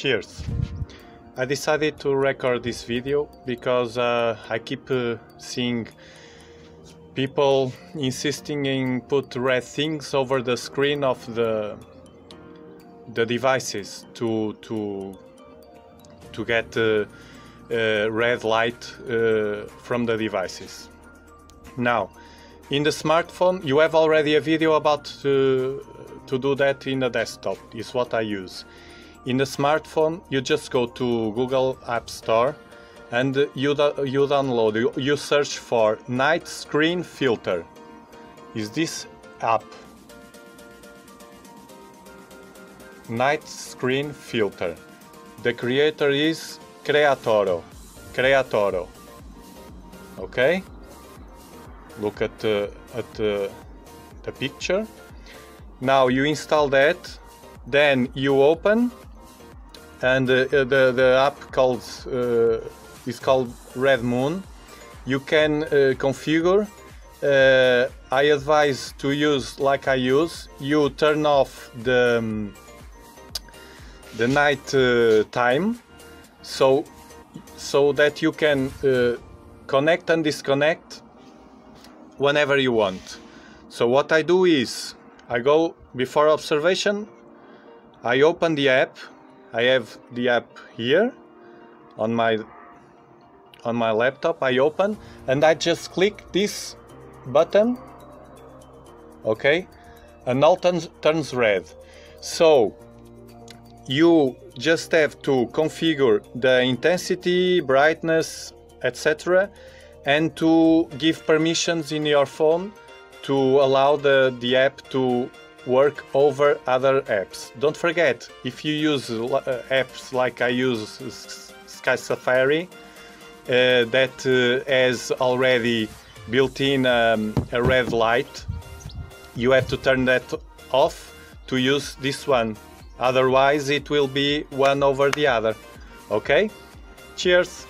Cheers! I decided to record this video because I keep seeing people insisting in put red things over the screen of the devices to get red light from the devices. Now, in the smartphone you have already a video about to do that in the desktop, is what I use. In the smartphone you just go to Google App Store and you search for Night Screen Filter. Is this app? Night Screen Filter. The creator is Creatoro. Okay? Look at the picture. Now you install that, then you open, and the app is called Red Moon. You can configure. I advise to use like I use. You turn off the night time, so that you can connect and disconnect whenever you want. So what I do is I go before observation, I open the app. I have the app here on my laptop. I open and I just click this button, okay, and all turns red. So you just have to configure the intensity, brightness, etc., and to give permissions in your phone to allow the app to work over other apps. Don't forget, if you use apps like I use Sky Safari, that has already built in a red light, you have to turn that off to use this one. Otherwise it will be one over the other. Okay? Cheers!